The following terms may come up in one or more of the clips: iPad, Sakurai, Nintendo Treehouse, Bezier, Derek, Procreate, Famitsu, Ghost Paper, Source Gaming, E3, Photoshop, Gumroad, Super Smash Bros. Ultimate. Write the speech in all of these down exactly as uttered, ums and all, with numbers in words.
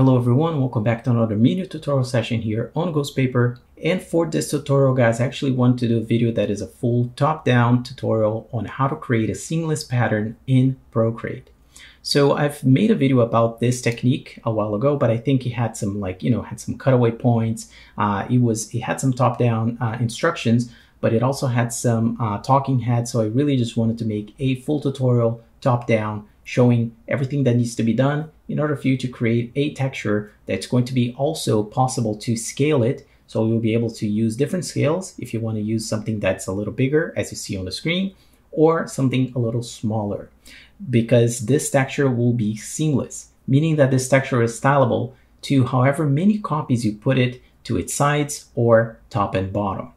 Hello everyone, welcome back to another mini tutorial session here on Ghost Paper. And for this tutorial guys, I actually want to do a video that is a full top-down tutorial on how to create a seamless pattern in Procreate. So I've made a video about this technique a while ago, but I think it had some like, you know, had some cutaway points. Uh, it was, it had some top-down uh, instructions, but it also had some uh, talking heads. So I really just wanted to make a full tutorial top-down showing everything that needs to be done in order for you to create a texture that's going to be also possible to scale it. So you'll be able to use different scales if you want to use something that's a little bigger, as you see on the screen, or something a little smaller, because this texture will be seamless, meaning that this texture is stylable to however many copies you put it to its sides or top and bottom.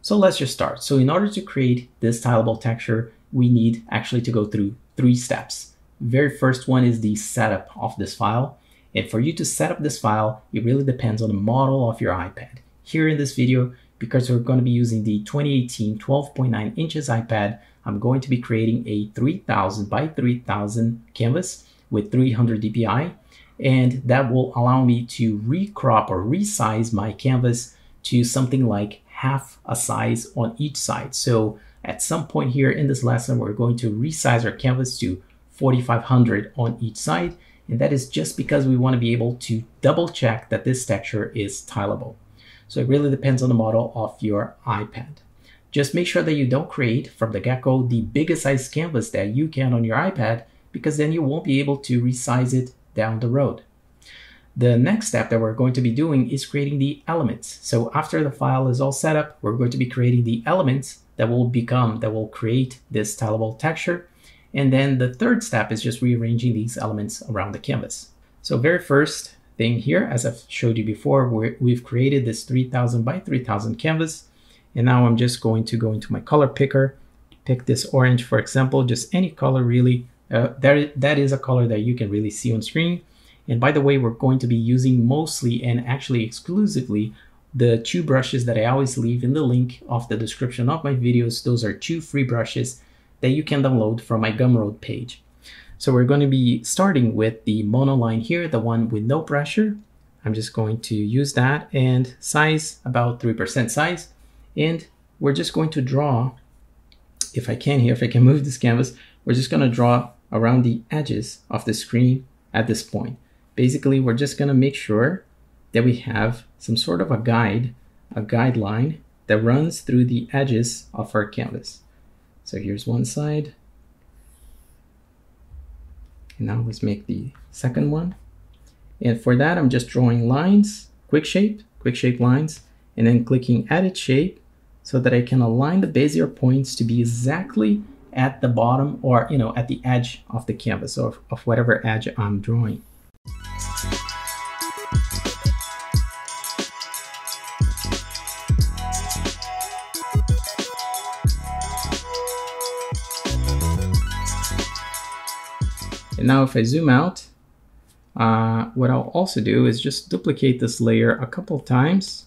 So let's just start. So in order to create this stylable texture, we need actually to go through three steps. Very first one is the setup of this file. And for you to set up this file, it really depends on the model of your iPad. Here in this video, because we're going to be using the twenty eighteen twelve point nine inches iPad, I'm going to be creating a three thousand by three thousand canvas with three hundred D P I. And that will allow me to recrop or resize my canvas to something like half a size on each side. So at some point here in this lesson, we're going to resize our canvas to forty-five hundred on each side, and that is just because we want to be able to double check that this texture is tileable. So it really depends on the model of your iPad. Just make sure that you don't create from the get-go the biggest size canvas that you can on your iPad, because then you won't be able to resize it down the road. The next step that we're going to be doing is creating the elements. So after the file is all set up, we're going to be creating the elements that will become, that will create this tileable texture. And then the third step is just rearranging these elements around the canvas. So very first thing here, as I've showed you before, we've created this three thousand by three thousand canvas. And now I'm just going to go into my color picker, pick this orange, for example, just any color really. Uh, there, that is a color that you can really see on screen. And by the way, we're going to be using mostly and actually exclusively the two brushes that I always leave in the link of the description of my videos. Those are two free brushes that you can download from my Gumroad page. So we're going to be starting with the monoline here, the one with no pressure. I'm just going to use that, and size about three percent size. And we're just going to draw, if I can here, if I can move this canvas, we're just going to draw around the edges of the screen at this point. Basically, we're just going to make sure that we have some sort of a guide, a guideline that runs through the edges of our canvas. So here's one side. And now let's make the second one. And for that, I'm just drawing lines, quick shape, quick shape lines, and then clicking edit shape so that I can align the Bezier points to be exactly at the bottom, or, you know, at the edge of the canvas, or of whatever edge I'm drawing. And now if I zoom out, uh, what I'll also do is just duplicate this layer a couple times,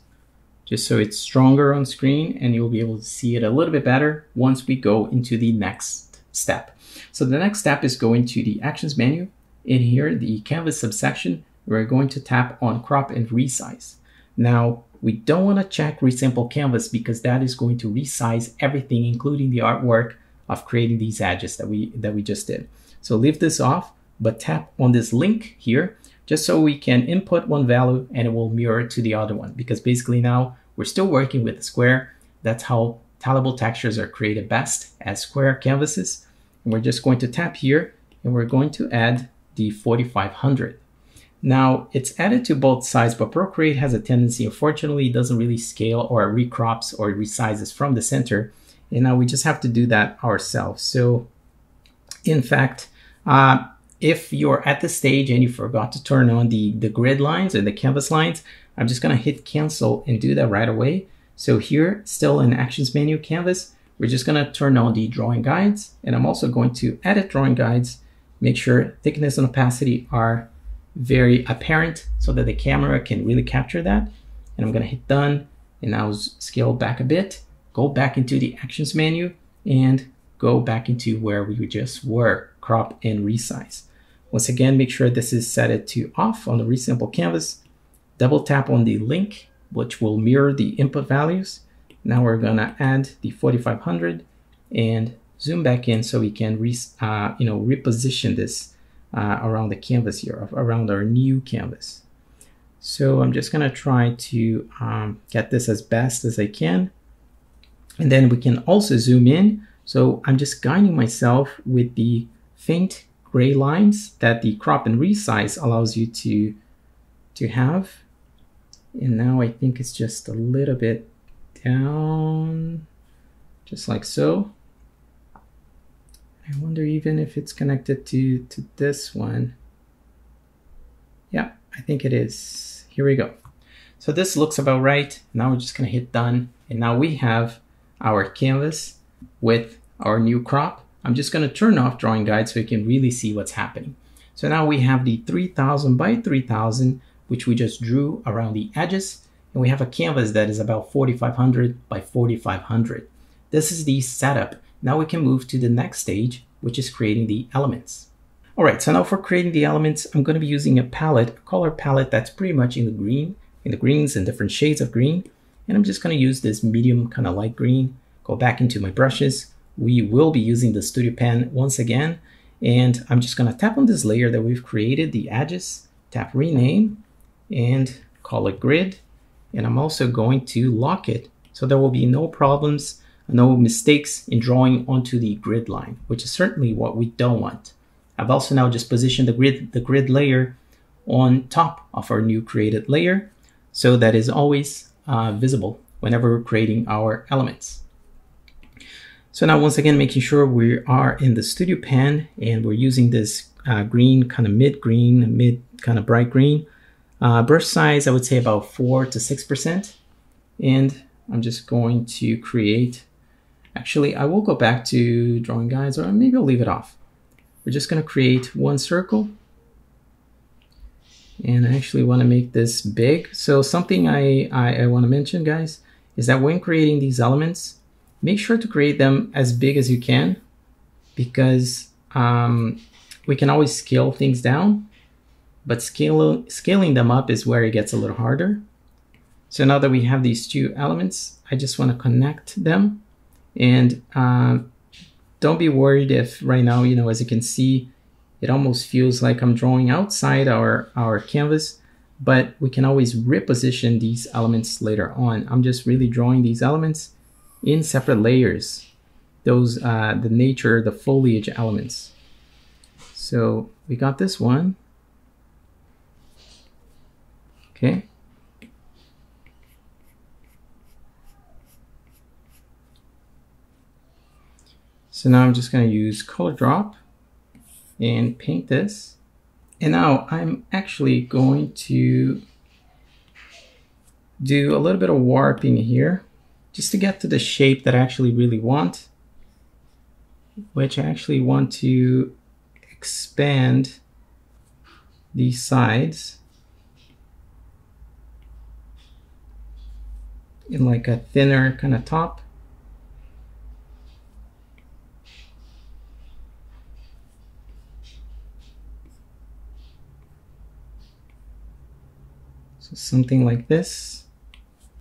just so it's stronger on screen and you'll be able to see it a little bit better once we go into the next step. So the next step is going to the Actions menu. In here, the Canvas subsection, we're going to tap on Crop and Resize. Now, we don't want to check Resample Canvas, because that is going to resize everything, including the artwork of creating these edges that we, that we just did. So leave this off, but tap on this link here, just so we can input one value and it will mirror to the other one, because basically now we're still working with a square. That's how tileable textures are created best, as square canvases. And we're just going to tap here and we're going to add the forty-five hundred. Now it's added to both sides, but Procreate has a tendency, unfortunately, it doesn't really scale or recrops or resizes from the center. And now we just have to do that ourselves. So in fact, Uh, if you're at the stage and you forgot to turn on the, the grid lines and the canvas lines, I'm just going to hit cancel and do that right away. So here, still in Actions menu, Canvas, we're just going to turn on the drawing guides. And I'm also going to edit drawing guides, make sure thickness and opacity are very apparent so that the camera can really capture that. And I'm going to hit done, and now scale back a bit, go back into the Actions menu, and go back into where we just were, crop and resize. Once again, make sure this is set it to off on the reasonable canvas. Double tap on the link, which will mirror the input values. Now we're gonna add the forty-five hundred and zoom back in so we can re, uh, you know, reposition this uh, around the canvas here, around our new canvas. So I'm just gonna try to um, get this as best as I can. And then we can also zoom in. So I'm just guiding myself with the faint gray lines that the crop and resize allows you to, to have. And now I think it's just a little bit down, just like so. I wonder even if it's connected to, to this one. Yeah, I think it is. Here we go. So this looks about right. Now we're just gonna hit done. And now we have our canvas with our new crop. I'm just gonna turn off drawing guide so you can really see what's happening. So now we have the three thousand by three thousand, which we just drew around the edges. And we have a canvas that is about forty-five hundred by forty-five hundred. This is the setup. Now we can move to the next stage, which is creating the elements. All right, so now for creating the elements, I'm gonna be using a palette, a color palette that's pretty much in the green, in the greens and different shades of green. And I'm just gonna use this medium kind of light green, go back into my brushes. We will be using the studio pen once again. And I'm just gonna tap on this layer that we've created, the edges, tap rename and call it grid. And I'm also going to lock it. So there will be no problems, no mistakes in drawing onto the grid line, which is certainly what we don't want. I've also now just positioned the grid, the grid layer on top of our new created layer. So that is always uh, visible whenever we're creating our elements. So now once again, making sure we are in the studio pan and we're using this uh, green, kind of mid-green, mid kind of bright green. Uh, brush size, I would say about four to six percent. And I'm just going to create, actually, I will go back to drawing guides or maybe I'll leave it off. We're just gonna create one circle. And I actually wanna make this big. So something I, I, I wanna mention, guys, is that when creating these elements, make sure to create them as big as you can because um, we can always scale things down, but scale, scaling them up is where it gets a little harder. So now that we have these two elements, I just wanna connect them. And uh, don't be worried if right now, you know, as you can see, it almost feels like I'm drawing outside our, our canvas, but we can always reposition these elements later on. I'm just really drawing these elements in separate layers, those, uh, the nature, the foliage elements. So we got this one. Okay. So now I'm just gonna use color drop and paint this. And now I'm actually going to do a little bit of warping here just to get to the shape that I actually really want, which I actually want to expand these sides in like a thinner kind of top. So something like this.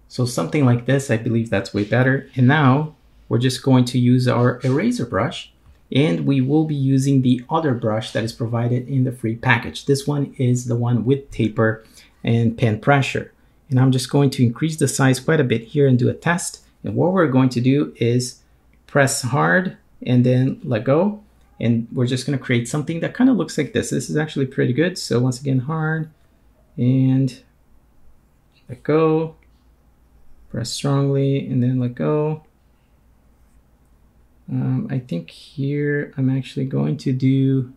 So something like this, I believe that's way better. And now we're just going to use our eraser brush and we will be using the other brush that is provided in the free package. This one is the one with taper and pen pressure. And I'm just going to increase the size quite a bit here and do a test. And what we're going to do is press hard and then let go. And we're just gonna create something that kind of looks like this. This is actually pretty good. So once again, hard and let go. Press strongly and then let go. Um, I think here I'm actually going to do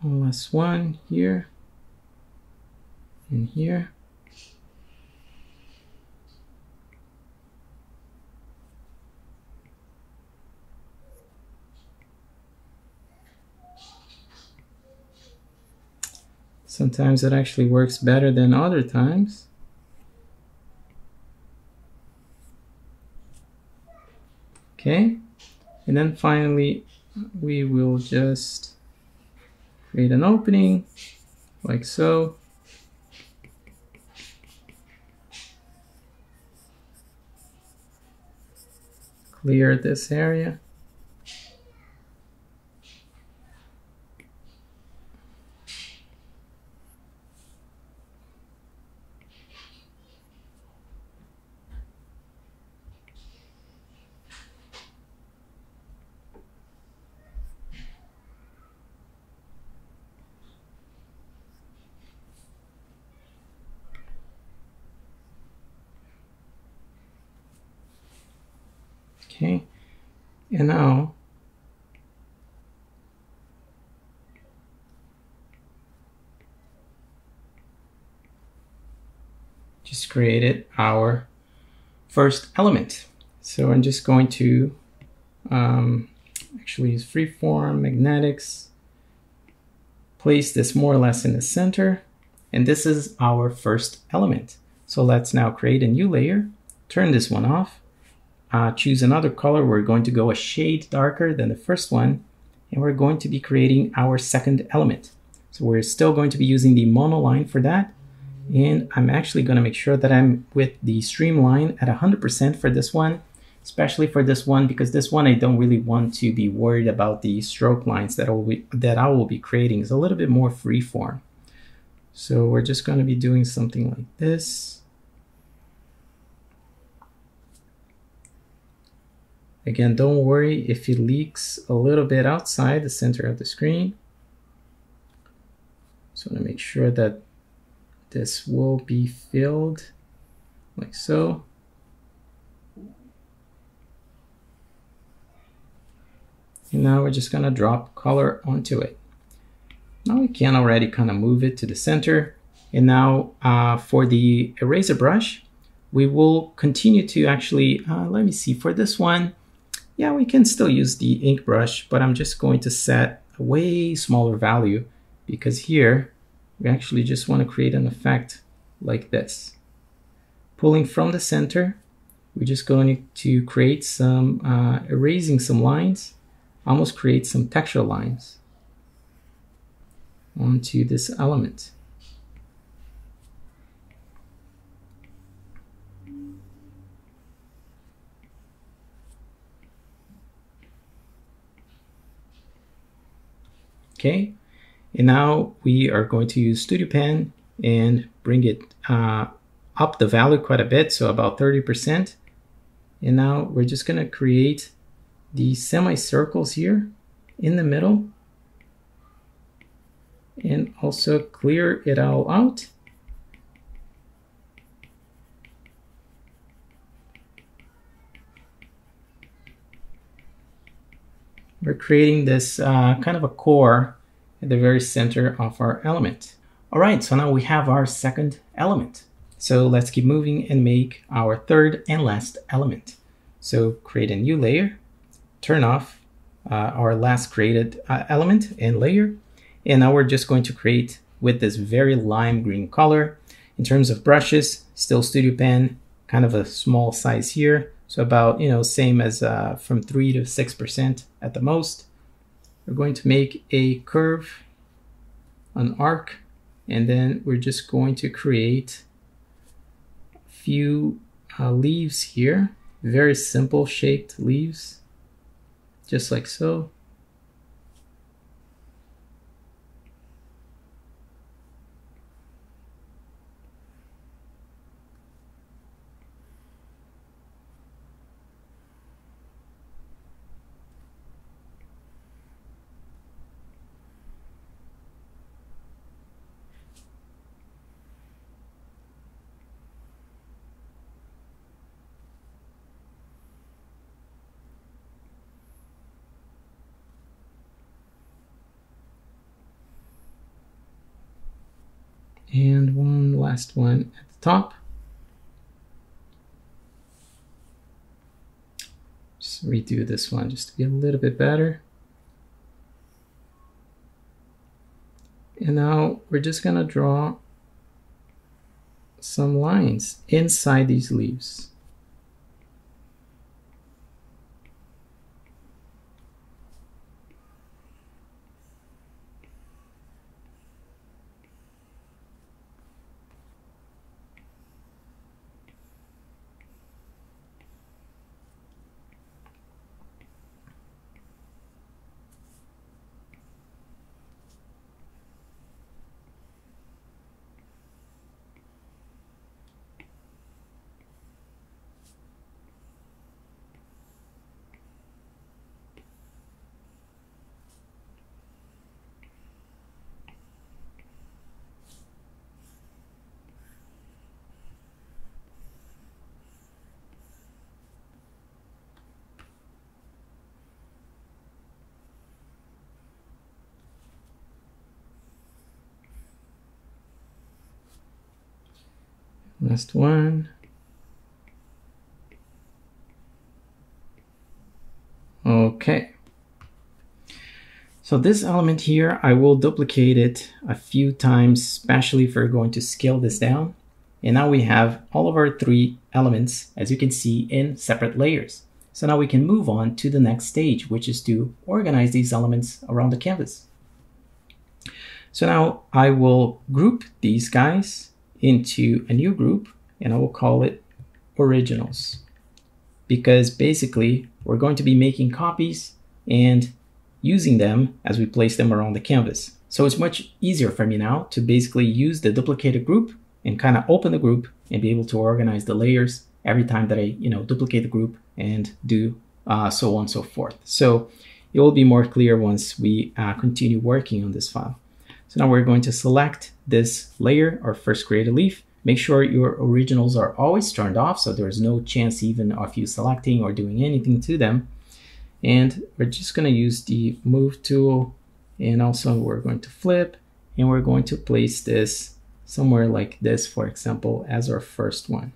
one last one here and here. Sometimes it actually works better than other times. Okay, and then finally, we will just create an opening like so. Clear this area. Okay, and now just created our first element. So I'm just going to um, actually use freeform, magnetics, place this more or less in the center, and this is our first element. So let's now create a new layer, turn this one off. Uh, choose another color. We're going to go a shade darker than the first one, and we're going to be creating our second element. So we're still going to be using the monoline for that, and I'm actually going to make sure that I'm with the streamline at one hundred percent for this one, especially for this one, because this one I don't really want to be worried about the stroke lines that, I'll be, that I will be creating. It's a little bit more freeform. So we're just going to be doing something like this. Again, don't worry if it leaks a little bit outside the center of the screen. So I'm gonna make sure that this will be filled like so. And now we're just gonna drop color onto it. Now we can already kind of move it to the center. And now uh, for the eraser brush, we will continue to actually, uh, let me see, for this one, yeah, we can still use the ink brush, but I'm just going to set a way smaller value, because here we actually just want to create an effect like this. Pulling from the center, we're just going to create some, uh, erasing some lines, almost create some texture lines onto this element. Okay, and now we are going to use Studio Pen and bring it uh, up the value quite a bit, so about thirty percent. And now we're just going to create the semicircles here in the middle and also clear it all out. We're creating this uh, kind of a core at the very center of our element. All right, so now we have our second element. So let's keep moving and make our third and last element. So create a new layer, turn off uh, our last created uh, element and layer. And now we're just going to create with this very lime green color. In terms of brushes, still Studio Pen, kind of a small size here. So about, you know, same as uh, from three to six percent at the most. We're going to make a curve, an arc, and then we're just going to create a few uh, leaves here, very simple shaped leaves, just like so. And one last one at the top. Just redo this one just to be a little bit better. And now we're just gonna draw some lines inside these leaves. last one. Okay. So this element here, I will duplicate it a few times, especially if we're going to scale this down. And now we have all of our three elements, as you can see, in separate layers. So now we can move on to the next stage, which is to organize these elements around the canvas. So now I will group these guys into a new group, and I will call it Originals, because basically we're going to be making copies and using them as we place them around the canvas. So it's much easier for me now to basically use the duplicated group and kind of open the group and be able to organize the layers every time that I, you know, duplicate the group and do uh, so on and so forth. So it will be more clear once we uh, continue working on this file. So now we're going to select this layer, our first created leaf. Make sure your originals are always turned off, so there's no chance even of you selecting or doing anything to them. And we're just going to use the move tool, and also we're going to flip, and we're going to place this somewhere like this, for example, as our first one.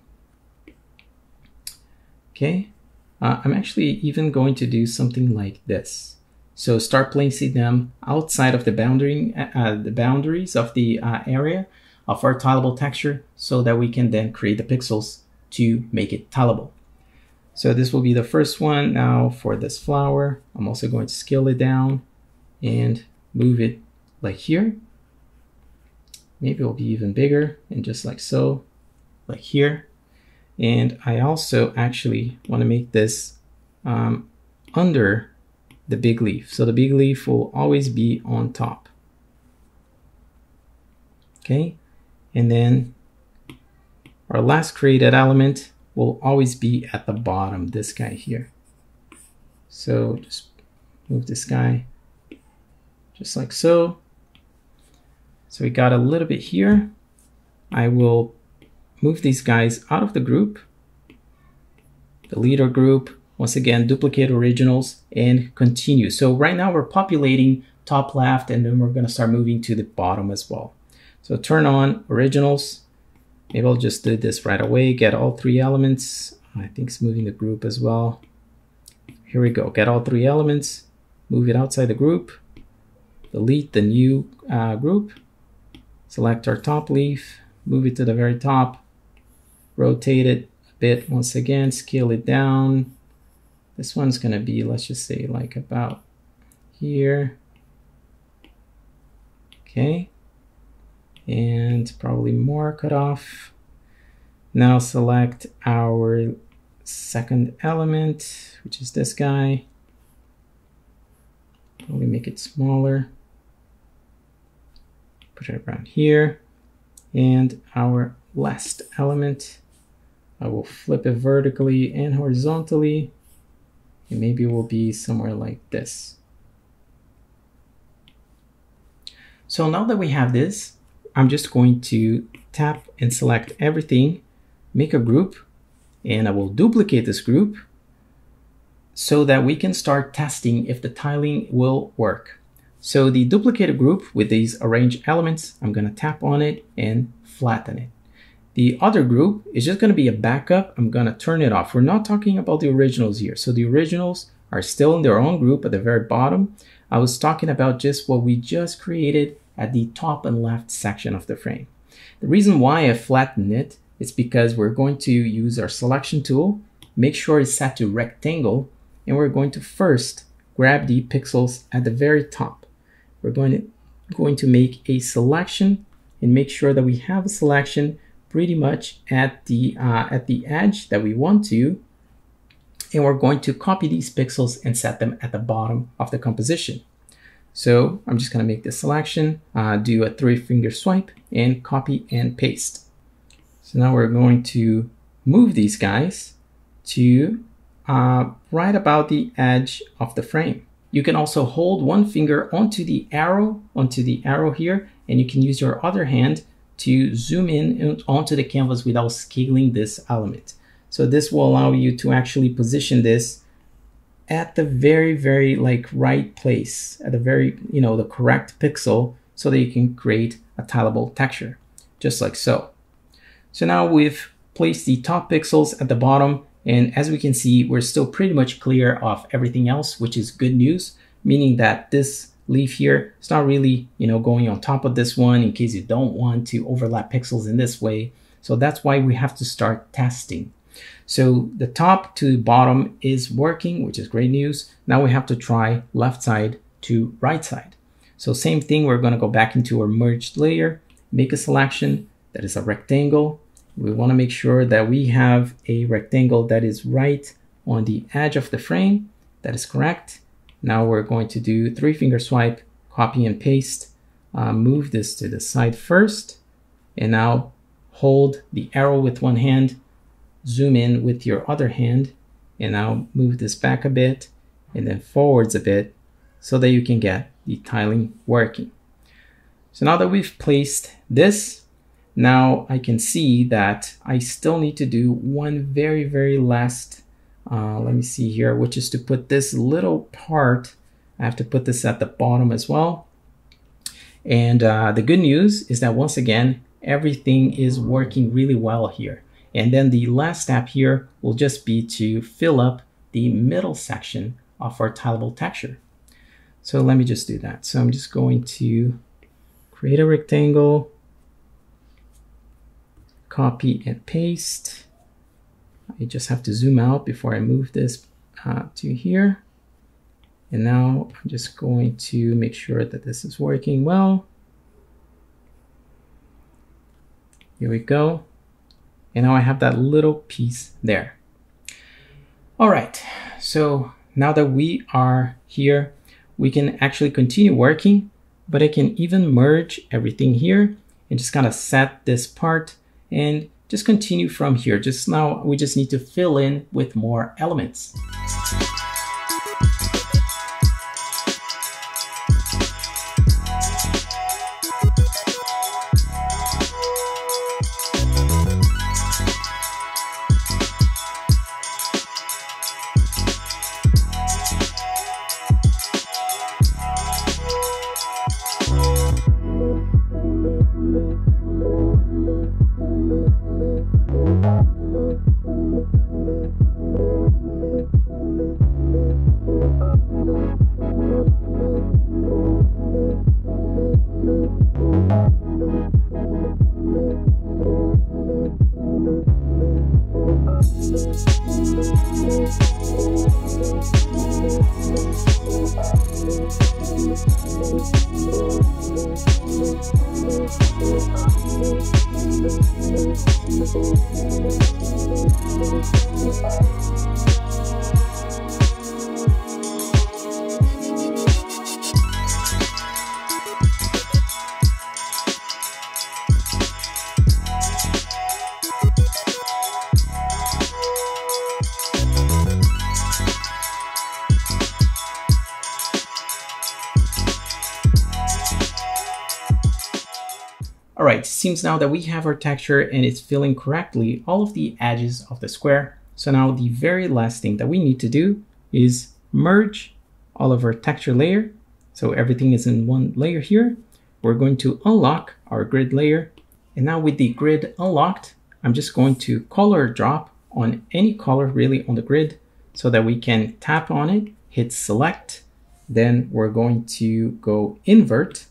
Okay, uh, I'm actually even going to do something like this. So start placing them outside of the boundary, uh, the boundaries of the uh, area of our tileable texture, so that we can then create the pixels to make it tileable. So this will be the first one. Now for this flower, I'm also going to scale it down and move it like here. Maybe it'll be even bigger, and just like so, like here. And I also actually want to make this um, under the big leaf. So the big leaf will always be on top. Okay. And then our last created element will always be at the bottom, this guy here. So just move this guy just like so. So we got a little bit here. I will move these guys out of the group, delete our group, once again duplicate originals, and continue. So right now we're populating top left, and then we're going to start moving to the bottom as well. So turn on originals. Maybe I'll just do this right away, get all three elements. I think it's moving the group as well. Here we go, get all three elements, move it outside the group, delete the new uh, group, select our top leaf, move it to the very top, rotate it a bit once again, scale it down. This one's gonna be, let's just say like about here. Okay. And probably more cut off. Now select our second element, which is this guy. Probably make it smaller. Put it around here. And our last element, I will flip it vertically and horizontally. And maybe it will be somewhere like this. So now that we have this, I'm just going to tap and select everything, make a group, and I will duplicate this group so that we can start testing if the tiling will work. So the duplicated group with these arrange elements, I'm going to tap on it and flatten it. The other group is just going to be a backup. I'm going to turn it off. We're not talking about the originals here. So the originals are still in their own group at the very bottom. I was talking about just what we just created at the top and left section of the frame. The reason why I flatten it is because we're going to use our selection tool, make sure it's set to rectangle, and we're going to first grab the pixels at the very top. We're going to, going to make a selection and make sure that we have a selection pretty much at the, uh, at the edge that we want to, and we're going to copy these pixels and set them at the bottom of the composition. So I'm just going to make this selection, uh, do a three finger swipe, and copy and paste. So now we're going to move these guys to uh, right about the edge of the frame. You can also hold one finger onto the arrow, onto the arrow here, and you can use your other hand to zoom in onto the canvas without scaling this element. So this will allow you to actually position this at the very, very like right place, at the very, you know, the correct pixel, so that you can create a tileable texture, just like so. So now we've placed the top pixels at the bottom, and as we can see, we're still pretty much clear of everything else, which is good news, meaning that this leaf here, it's not really, you know, going on top of this one in case you don't want to overlap pixels in this way. So that's why we have to start testing. So the top to bottom is working, which is great news. Now we have to try left side to right side. So same thing, we're going to go back into our merged layer, make a selection that is a rectangle. We want to make sure that we have a rectangle that is right on the edge of the frame. That is correct. Now we're going to do three finger swipe, copy and paste, uh, move this to the side first, and now hold the arrow with one hand, zoom in with your other hand, and now move this back a bit and then forwards a bit so that you can get the tiling working. So now that we've placed this, now I can see that I still need to do one very, very last Uh, let me see here, which is to put this little part. I have to put this at the bottom as well. And uh, the good news is that once again, everything is working really well here. And then the last step here will just be to fill up the middle section of our tileable texture. So let me just do that. So I'm just going to create a rectangle, copy and paste. I just have to zoom out before I move this uh, to here. And now I'm just going to make sure that this is working well. Here we go. And now I have that little piece there. All right, so now that we are here, we can actually continue working, but I can even merge everything here and just kind of set this part and just continue from here. Just now, we just need to fill in with more elements. All right, seems now that we have our texture and it's filling correctly all of the edges of the square. So now the very last thing that we need to do is merge all of our texture layer. So everything is in one layer here. We're going to unlock our grid layer. And now with the grid unlocked, I'm just going to color drop on any color really on the grid so that we can tap on it, hit select. Then we're going to go invert,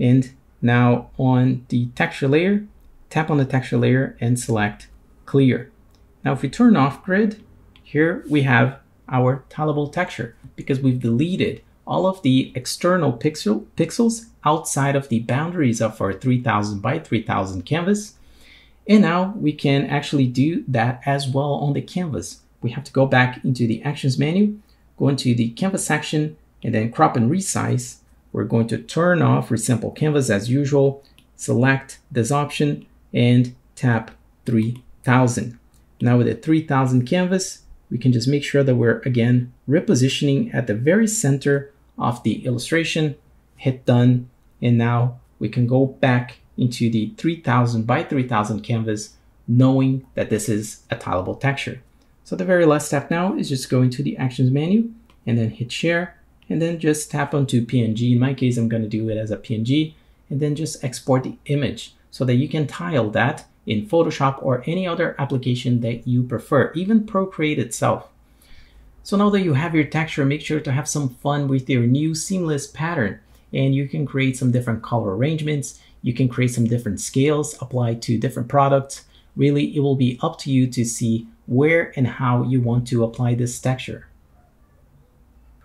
and now on the texture layer, tap on the texture layer and select clear. Now if we turn off grid, here we have our tileable texture because we've deleted all of the external pixel, pixels outside of the boundaries of our three thousand by three thousand canvas. And now we can actually do that as well on the canvas. We have to go back into the actions menu, go into the canvas section, and then crop and resize. We're going to turn off resample canvas as usual, select this option and tap three thousand. Now with the three thousand canvas, we can just make sure that we're again repositioning at the very center of the illustration, hit done. And now we can go back into the three thousand by three thousand canvas, knowing that this is a tileable texture. So the very last step now is just go into the actions menu and then hit share, and then just tap onto P N G. In my case, I'm going to do it as a P N G, and then just export the image so that you can tile that in Photoshop or any other application that you prefer, even Procreate itself. So now that you have your texture, make sure to have some fun with your new seamless pattern, and you can create some different color arrangements. You can create some different scales applied to different products. Really, it will be up to you to see where and how you want to apply this texture.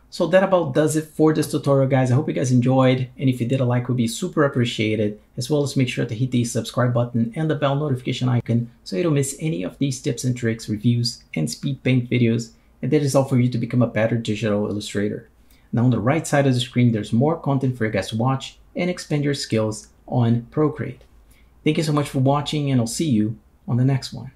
So that about does it for this tutorial, guys. I hope you guys enjoyed, and if you did, a like would be super appreciated, as well as make sure to hit the subscribe button and the bell notification icon so you don't miss any of these tips and tricks, reviews, and speed paint videos. And that is all for you to become a better digital illustrator. Now on the right side of the screen, there's more content for you guys to watch and expand your skills on Procreate. Thank you so much for watching, and I'll see you on the next one.